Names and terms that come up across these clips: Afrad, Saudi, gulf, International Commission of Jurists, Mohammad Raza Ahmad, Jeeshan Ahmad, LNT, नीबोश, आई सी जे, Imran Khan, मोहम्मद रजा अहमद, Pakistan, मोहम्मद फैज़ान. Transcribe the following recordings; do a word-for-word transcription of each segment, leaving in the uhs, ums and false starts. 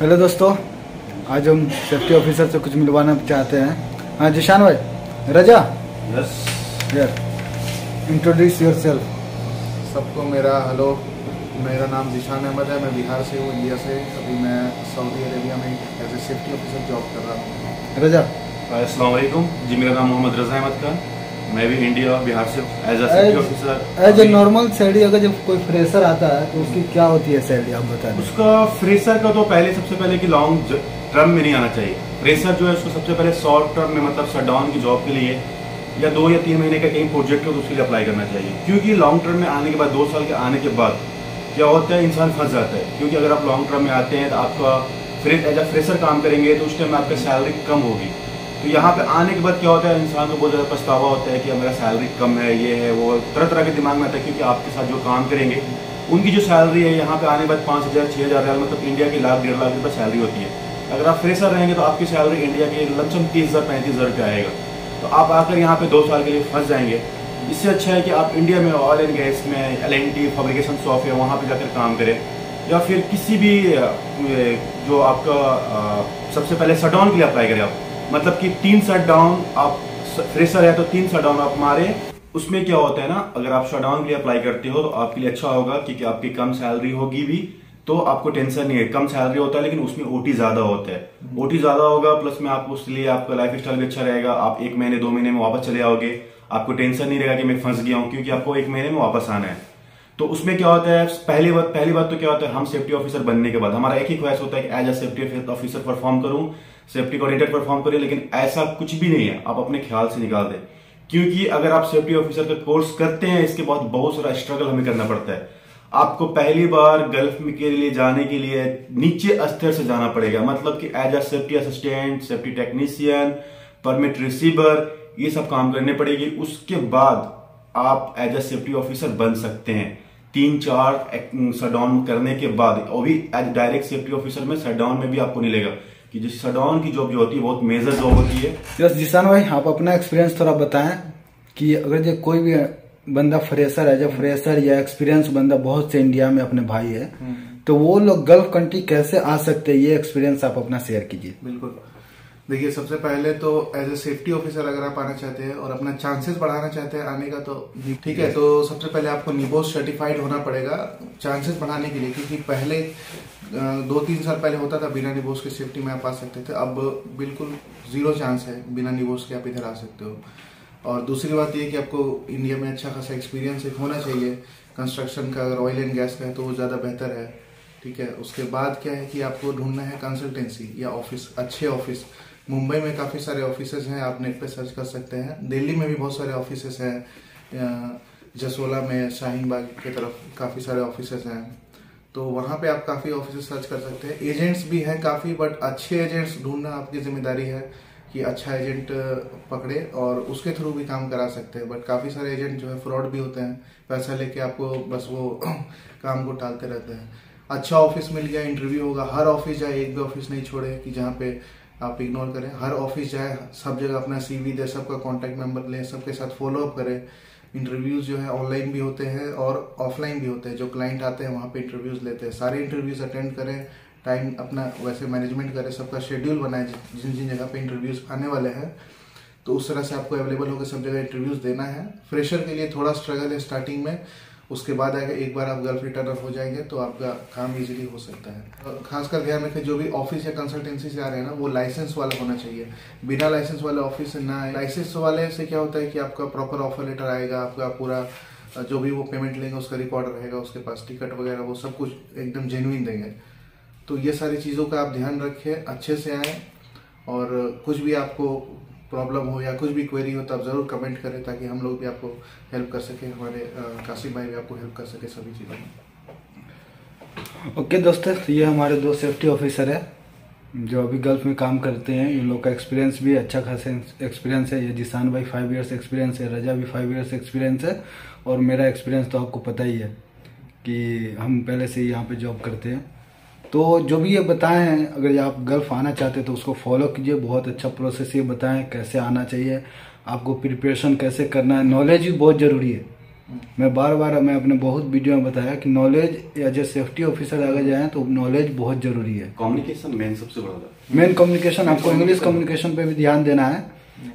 Hello दोस्तों, आज हम सेफ्टी ऑफिसर से कुछ मिलवाना चाहते हैं। हाँ जीशान भाई, रजा यस यार, इंट्रोड्यूस योर सेल्फ। सबको मेरा हेलो, मेरा नाम जीशान अहमद है, मैं बिहार से हूँ, इंडिया से। अभी मैं सऊदी अरेबिया में as a safety officer job कर रहा हूँ। रजा अस्सलाम वालेकुम जी, मेरा नाम मोहम्मद रजा अहमद का, मैं भी इंडिया बिहार से as a safety officer. As a normal salary अगर जब कोई फ्रेशर आता है तो उसकी क्या होती है सैलरी, आप बताएं। उसका फ्रेशर का तो पहले सबसे पहले कि लॉन्ग टर्म में नहीं आना चाहिए। फ्रेशर जो है उसको सबसे पहले शॉर्ट टर्म में, मतलब शटडाउन की जॉब के लिए या दो या तीन महीने का कहीं प्रोजेक्ट हो तो उसके लिए अप्लाई करना चाहिए, क्योंकि लॉन्ग टर्म में आने के बाद, दो साल के आने के बाद क्या होता है, इंसान फंस जाता है। क्योंकि अगर आप लॉन्ग टर्म में आते हैं तो आपका फ्रेश एज अ फ्रेशर काम करेंगे तो उस टाइम आपकी सैलरी कम होगी। तो यहाँ पर आने के बाद क्या होता है, इंसान को बहुत ज़्यादा पछतावा होता है कि मेरा सैलरी कम है, ये है वो, तरह तरह के दिमाग में आता है। क्योंकि आपके साथ जो काम करेंगे उनकी जो सैलरी है यहाँ पर आने के बाद पाँच हज़ार छः हज़ार मतलब इंडिया की लाख डेढ़ लाख रुपये सैलरी होती है। अगर आप फ्रेशर रहेंगे तो आपकी सैलरी इंडिया के लमसम तीस हज़ार पैंतीस हज़ार रुपये आएगा, तो आप आकर यहाँ पे दो साल के लिए फंस जाएंगे। इससे अच्छा है कि आप इंडिया में ऑयल एंड गैस में, L N T fabrication shop है, वहाँ पे जाकर काम करें, या फिर किसी भी जो आपका सबसे पहले शटडाउन के लिए अप्लाई करें आप, मतलब कि तीन शटडाउन, आप फ्रेशर है तो तीन शटडाउन आप मारे। उसमें क्या होता है ना, अगर आप शटडाउन के लिए अप्लाई करते हो तो आपके लिए अच्छा होगा क्योंकि आपकी कम सैलरी होगी भी तो आपको टेंशन नहीं है। कम सैलरी होता है लेकिन उसमें ओटी ज्यादा होता है, ओटी ज्यादा होगा प्लस में आपको, इसलिए आपका लाइफ स्टाइल भी अच्छा रहेगा। आप एक महीने दो महीने में वापस चले आओगे, आपको टेंशन नहीं रहेगा कि मैं फंस गया हूँ, क्योंकि आपको एक महीने में वापस आना है। तो उसमें क्या होता है, पहली बात पहली बात तो क्या होता है, हम सेफ्टी ऑफिसर बनने के बाद हमारा एक ही ख्वाहिश होता है कि as a safety officer perform करूँ, सेफ्टी कोऑर्डिनेटर परफॉर्म करें, लेकिन ऐसा कुछ भी नहीं है। आप अपने ख्याल से निकाल दें, क्योंकि अगर आप सेफ्टी ऑफिसर का कोर्स करते हैं इसके बाद बहुत सारा स्ट्रगल हमें करना पड़ता है। आपको पहली बार गल्फ में के लिए जाने के लिए नीचे स्तर से जाना पड़ेगा, मतलब कि as a safety assistant, safety technician, permit receiver, ये सब काम करने पड़ेगी। उसके बाद आप एज अ सेफ्टी ऑफिसर बन सकते हैं, तीन चार शटडाउन करने के बाद। और भी एज डायरेक्ट सेफ्टी ऑफिसर में शटडाउन में भी आपको मिलेगा कि जिस शटडाउन की जॉब जो होती है बहुत मेजर जॉब होती है। यस जीशान भाई, आप अपना एक्सपीरियंस थोड़ा बताएं कि अगर जो कोई भी बंदा फ्रेशर है, जब फ्रेशर या एक्सपीरियंस बंदा, बहुत से इंडिया में अपने भाई है, तो वो लोग गल्फ कंट्री कैसे आ सकते हैं, ये एक्सपीरियंस आप अपना शेयर कीजिए। बिल्कुल, देखिए सबसे पहले तो एज ए सेफ्टी ऑफिसर अगर आप आना चाहते हैं और अपना चांसेस बढ़ाना चाहते हैं आने का तो ठीक है, तो सबसे पहले आपको नीबोश सर्टिफाइड होना पड़ेगा चांसेस बढ़ाने के लिए। क्योंकि पहले दो तीन साल पहले होता था बिना नीबोश के सेफ्टी में आप आ सकते थे, अब बिल्कुल जीरो चांस है बिना नीबोश के आप इधर आ सकते हो। और दूसरी बात ये कि आपको इंडिया में अच्छा खासा एक्सपीरियंस एक होना चाहिए कंस्ट्रक्शन का, अगर ऑयल एंड गैस का है तो वो ज़्यादा बेहतर है, ठीक है। उसके बाद क्या है कि आपको ढूंढना है कंसल्टेंसी या ऑफिस, अच्छे ऑफिस। मुंबई में काफ़ी सारे ऑफिसेज हैं, आप नेट पे सर्च कर सकते हैं। दिल्ली में भी बहुत सारे ऑफिसेज हैं, जसोला में, शाहीन बाग की तरफ काफ़ी सारे ऑफिसेज हैं, तो वहाँ पे आप काफ़ी ऑफिस सर्च कर सकते हैं। एजेंट्स भी हैं काफ़ी, बट अच्छे एजेंट्स ढूंढना आपकी जिम्मेदारी है कि अच्छा एजेंट पकड़े और उसके थ्रू भी काम करा सकते हैं। बट काफ़ी सारे एजेंट जो है फ्रॉड भी होते हैं, पैसा लेके आपको बस वो काम को टालते रहते हैं। अच्छा ऑफिस मिल गया, इंटरव्यू होगा, हर ऑफिस जाए, एक भी ऑफिस नहीं छोड़े कि जहाँ पे आप इग्नोर करें। हर ऑफिस जाए, सब जगह अपना सीवी दे, सबका कॉन्टैक्ट नंबर लें, सबके साथ फॉलोअप करें। इंटरव्यूज़ जो है ऑनलाइन भी होते हैं और ऑफलाइन भी होते हैं, जो क्लाइंट आते हैं वहाँ पर इंटरव्यूज़ लेते हैं, सारे इंटरव्यूज़ अटेंड करें, टाइम अपना वैसे मैनेजमेंट करें, सबका शेड्यूल बनाए, जिन जिन जगह पे इंटरव्यूज़ आने वाले हैं तो उस तरह से आपको अवेलेबल होकर सब जगह इंटरव्यूज़ देना है। फ्रेशर के लिए थोड़ा स्ट्रगल है स्टार्टिंग में, उसके बाद अगर एक बार आप गल्फ रिटर्न हो जाएंगे तो आपका काम इजीली हो सकता है। खासकर ध्यान रखें जो भी ऑफिस या कंसल्टेंसी से आ रहे हैं ना, वो लाइसेंस वाला होना चाहिए, बिना लाइसेंस वाले ऑफिस से ना आए। लाइसेंस वाले से क्या होता है कि आपका प्रॉपर ऑफर लेटर आएगा, आपका पूरा जो भी वो पेमेंट लेंगे उसका रिकॉर्ड रहेगा, उसके पास टिकट वगैरह वो सब कुछ एकदम जेन्युइन देंगे। तो ये सारी चीज़ों का आप ध्यान रखें, अच्छे से आएँ, और कुछ भी आपको प्रॉब्लम हो या कुछ भी क्वेरी हो तो आप ज़रूर कमेंट करें, ताकि हम लोग भी आपको हेल्प कर सकें, हमारे कासिम भाई भी आपको हेल्प कर सके सभी चीज़ों में। ओके दोस्तों, ये हमारे दो सेफ्टी ऑफिसर हैं जो अभी गल्फ में काम करते हैं। इन लोग का एक्सपीरियंस भी अच्छा खासा एक्सपीरियंस है। ये जीशान भाई फाइव ईयर्स एक्सपीरियंस है, रजा भी फाइव ईयर्स एक्सपीरियंस है, और मेरा एक्सपीरियंस तो आपको पता ही है कि हम पहले से ही यहाँ पर जॉब करते हैं। तो जो भी ये बताएं हैं, अगर आप गल्फ आना चाहते हैं तो उसको फॉलो कीजिए, बहुत अच्छा प्रोसेस ये बताएं कैसे आना चाहिए, आपको प्रिपरेशन कैसे करना है, नॉलेज भी बहुत ज़रूरी है। मैं बार बार मैं अपने बहुत वीडियो में बताया कि knowledge as a safety officer आगे जाए तो नॉलेज बहुत जरूरी है। कम्युनिकेशन मेन सबसे बड़ा, मेन कम्युनिकेशन, आपको इंग्लिश कम्युनिकेशन पे भी ध्यान देना है,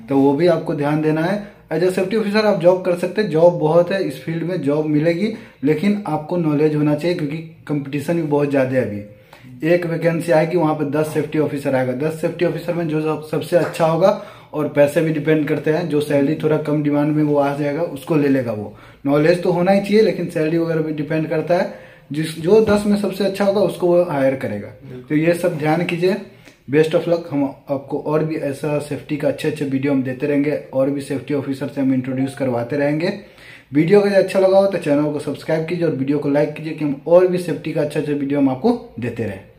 तो वो भी आपको ध्यान देना है। एज ए सेफ्टी ऑफिसर आप जॉब कर सकते हैं, जॉब बहुत है इस फील्ड में, जॉब मिलेगी, लेकिन आपको नॉलेज होना चाहिए क्योंकि कंपटीशन भी बहुत ज्यादा है। अभी एक वैकेंसी आएगी वहां पर दस सेफ्टी ऑफिसर आएगा, दस सेफ्टी ऑफिसर में जो सबसे अच्छा होगा, और पैसे भी डिपेंड करते हैं, जो सैलरी थोड़ा कम डिमांड में वो आ जाएगा उसको ले लेगा वो। नॉलेज तो होना ही चाहिए लेकिन सैलरी वगैरह भी डिपेंड करता है, जिस जो दस में सबसे अच्छा होगा उसको वो हायर करेगा। तो ये सब ध्यान कीजिए। Best of luck. हम आपको और भी ऐसा सेफ्टी का अच्छे अच्छे वीडियो हम देते रहेंगे, और भी सेफ्टी ऑफिसर से हम इंट्रोड्यूस करवाते रहेंगे। वीडियो अगर अच्छा लगा हो तो चैनल को सब्सक्राइब कीजिए और वीडियो को लाइक कीजिए कि हम और भी सेफ्टी का अच्छा अच्छा वीडियो हम आपको देते रहें।